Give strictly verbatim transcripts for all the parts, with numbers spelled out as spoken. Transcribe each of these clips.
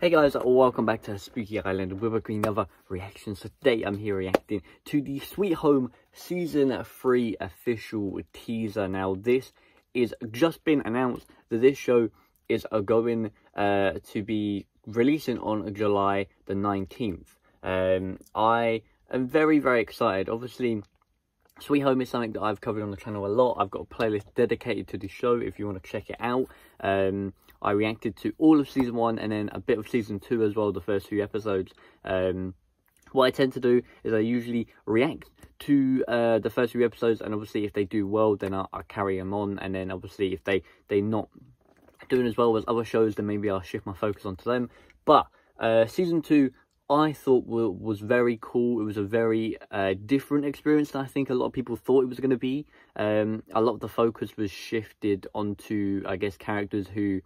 Hey guys, welcome back to Spooky Island. We're back with another reaction. So today I'm here reacting to the Sweet Home Season three official teaser. Now this is just been announced that this show is going uh, to be releasing on July the nineteenth. Um, I am very, very excited. Obviously, Sweet Home is something that I've covered on the channel a lot. I've got a playlist dedicated to the show if you want to check it out. Um... I reacted to all of Season one and then a bit of Season two as well, the first few episodes. Um, what I tend to do is I usually react to uh, the first few episodes, and obviously if they do well, then I'll, I'll carry them on. And then obviously if they, they're not doing as well as other shows, then maybe I'll shift my focus onto them. But uh, Season two, I thought was very cool. It was a very uh, different experience than I think a lot of people thought it was going to be. Um, a lot of the focus was shifted onto, I guess, characters who...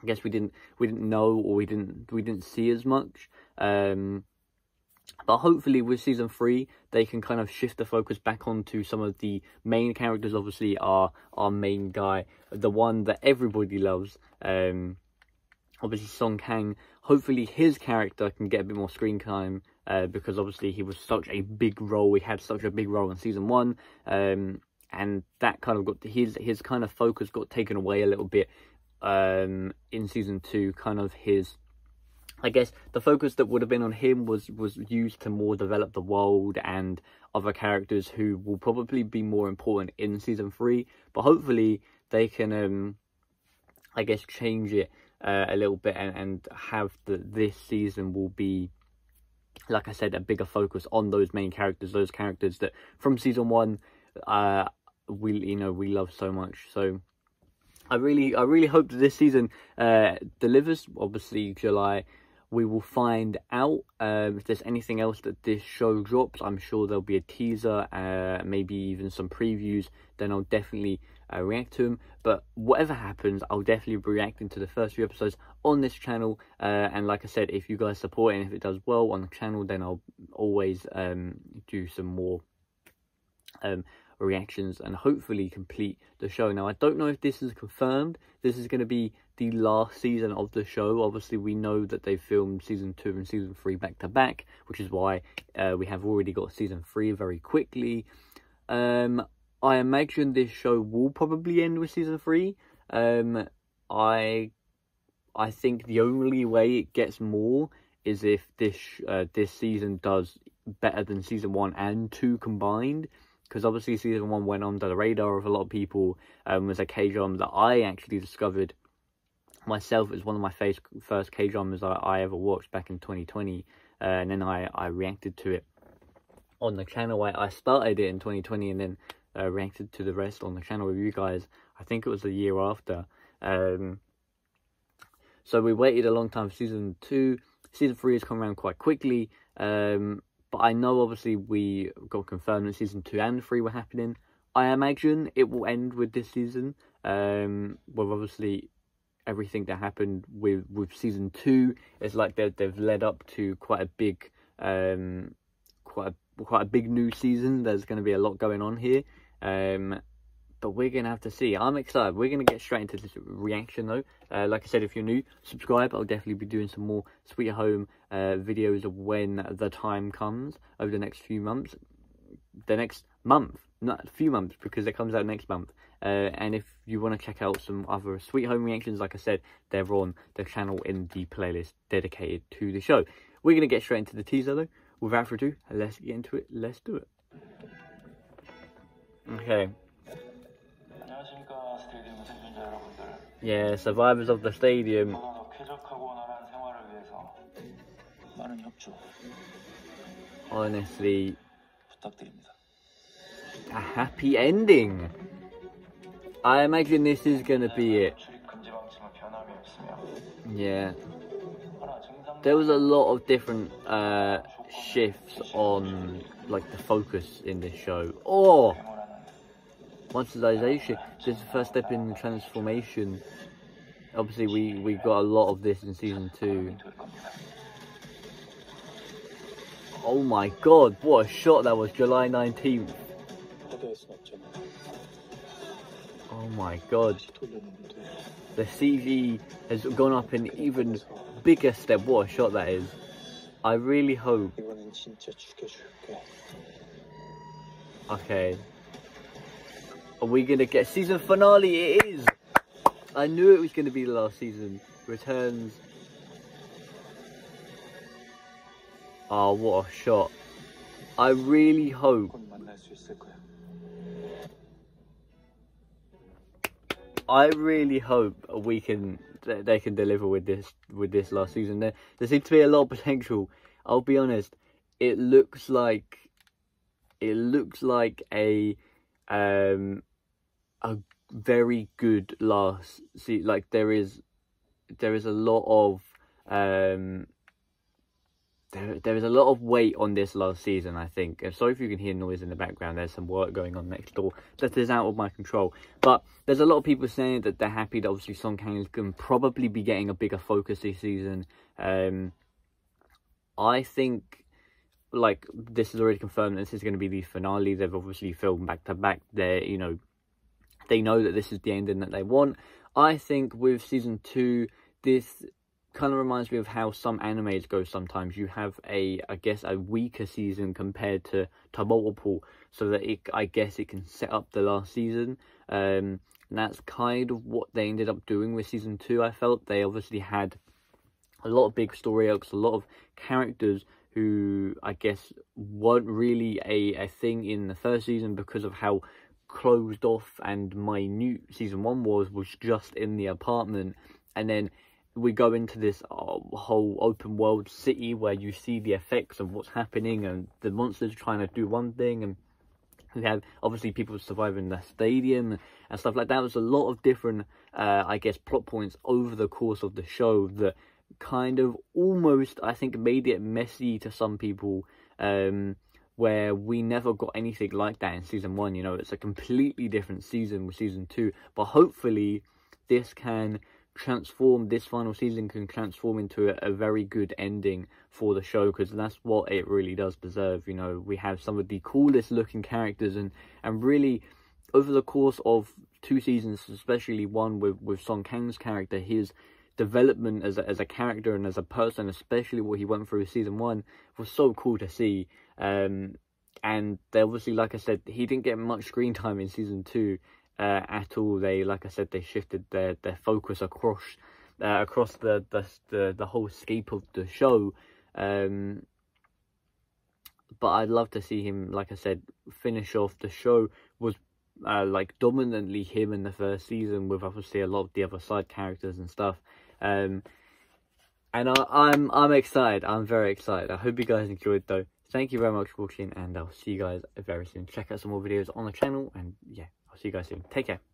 I guess we didn't we didn't know or we didn't we didn't see as much, um, but hopefully with season three they can kind of shift the focus back onto some of the main characters. Obviously, our our main guy, the one that everybody loves, um, obviously Song Kang. Hopefully his character can get a bit more screen time uh, because obviously he was such a big role. We had such a big role in season one. Um, and that kind of got his his kind of focus got taken away a little bit. Um, in season two, kind of his, I guess, the focus that would have been on him was was used to more develop the world and other characters who will probably be more important in season three. But hopefully they can, um, I guess, change it uh, a little bit and and have that this season will be, like I said, a bigger focus on those main characters, those characters that from season one, uh, we you know we love so much. So. I really, I really hope that this season uh, delivers. Obviously, July, we will find out um, if there's anything else that this show drops. I'm sure there'll be a teaser, uh, maybe even some previews. Then I'll definitely uh, react to them. But whatever happens, I'll definitely be reacting to the first few episodes on this channel. Uh, and like I said, if you guys support it and if it does well on the channel, then I'll always um, do some more Um, reactions and hopefully complete the show. Now I don't know if this is confirmed. This is going to be the last season of the show. Obviously we know that they filmed season two and season three back to back, which is why uh, we have already got season three very quickly. um I imagine this show will probably end with season three. um i i think the only way it gets more is if this uh, this season does better than season one and two combined, because obviously season one went under the radar of a lot of people. Um, was a K-drama that I actually discovered myself. It was one of my face, first K-dramas I, I ever watched back in twenty twenty. Uh, and then I, I reacted to it on the channel. I, I started it in twenty twenty and then uh, reacted to the rest on the channel with you guys. I think it was the year after. Um, so we waited a long time for season two. Season three has come around quite quickly. Um... But I know, obviously, we got confirmed that season two and three were happening. I imagine it will end with this season. Um, well, obviously, everything that happened with with season two is like they've they've led up to quite a big, um, quite a, quite a big new season. There's going to be a lot going on here, um, but we're going to have to see. I'm excited. We're going to get straight into this reaction though. Uh, like I said, if you're new, subscribe. I'll definitely be doing some more Sweet Home uh, videos when the time comes over the next few months. The next month, not a few months, because it comes out next month. Uh, and if you want to check out some other Sweet Home reactions, like I said, they're on the channel in the playlist dedicated to the show. We're going to get straight into the teaser though. Without further ado, let's get into it. Let's do it. Okay. Yeah, survivors of the stadium. Honestly, a happy ending. I imagine this is gonna be it. Yeah. There was a lot of different uh, shifts on like the focus in this show. Oh! Monetization. This is the first step in transformation. Obviously, we we got a lot of this in season two. Oh my God! What a shot that was! July nineteenth. Oh my god. The C G has gone up an even bigger step. What a shot that is. I really hope. Okay. Are we going to get season finale? It is. I knew it was going to be the last season. Returns. Oh, what a shot. I really hope. I really hope we can they can deliver with this with this last season. There there seems to be a lot of potential. I'll be honest. It looks like it looks like a um a very good last season. Like there is there is a lot of um there there is a lot of weight on this last season. I think. I'm sorry if you can hear noise in the background. There's some work going on next door that is out of my control. But there's a lot of people saying that they're happy that obviously Song Kang can probably be getting a bigger focus this season. Um, I think like this is already confirmed. This is going to be the finale. They've obviously filmed back to back. They you know they know that this is the ending that they want. I think with season two this. Kind of reminds me of how some animes go sometimes. You have a, I guess, a weaker season compared to, to multiple, so that it, I guess it can set up the last season. Um, and that's kind of what they ended up doing with season two, I felt. They obviously had a lot of big story arcs, a lot of characters who, I guess, weren't really a, a thing in the first season because of how closed off and minute season one was, was just in the apartment. And then we go into this uh, whole open world city where you see the effects of what's happening and the monsters trying to do one thing, and we have obviously people surviving the stadium and stuff like that. There's a lot of different uh I guess plot points over the course of the show that kind of almost I think made it messy to some people, um where we never got anything like that in season one. You know, it's a completely different season with season two, but hopefully this can transform this final season can transform into a, a very good ending for the show, because that's what it really does deserve. You know, we have some of the coolest looking characters, and and really over the course of two seasons, especially one with with Song Kang's character, his development as a, as a character and as a person, especially what he went through with season one, was so cool to see. Um and they obviously, like I said, he didn't get much screen time in season two Uh, at all. They, like I said, they shifted their their focus across uh, across the, the the the whole scope of the show. Um, but I'd love to see him, like I said, finish off. The show was uh, like dominantly him in the first season, with obviously a lot of the other side characters and stuff. Um, and I, I'm I'm excited. I'm very excited. I hope you guys enjoyed though. Thank you very much for watching, and I'll see you guys very soon. Check out some more videos on the channel, and yeah. I'll see you guys soon. Take care.